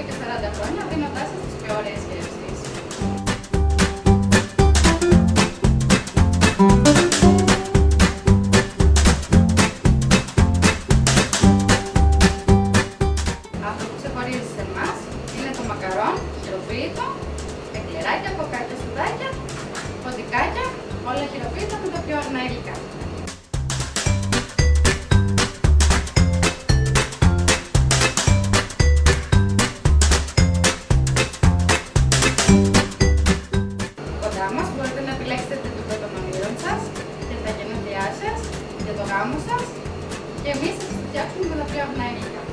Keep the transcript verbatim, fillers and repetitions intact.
εδώ και σαράντα χρόνια, δίνοντάς σας τις πιο ωραίες γεύσεις. Αυτό που ξεχωρίζει σε εμάς είναι το μακαρόν, χειροποίητο, εκλεράκια, κοκάκια, σουδάκια, ποντικάκια, όλα χειροποίητα με τα πιο ορεινά υλικά. Μπορείτε να επιλέξετε την τούπα των ονείρων σας και τα γενέθλιά σας και το γάμο σας και εμείς σας φτιάξουμε με τα πιο ορεινά υλικά.